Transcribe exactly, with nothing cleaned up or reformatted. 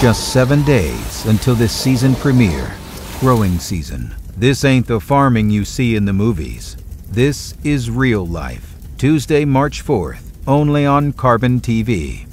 Just seven days until this season premiere, growing season. This ain't the farming you see in the movies. This is real life. Tuesday, March fourth, only on Carbon T V.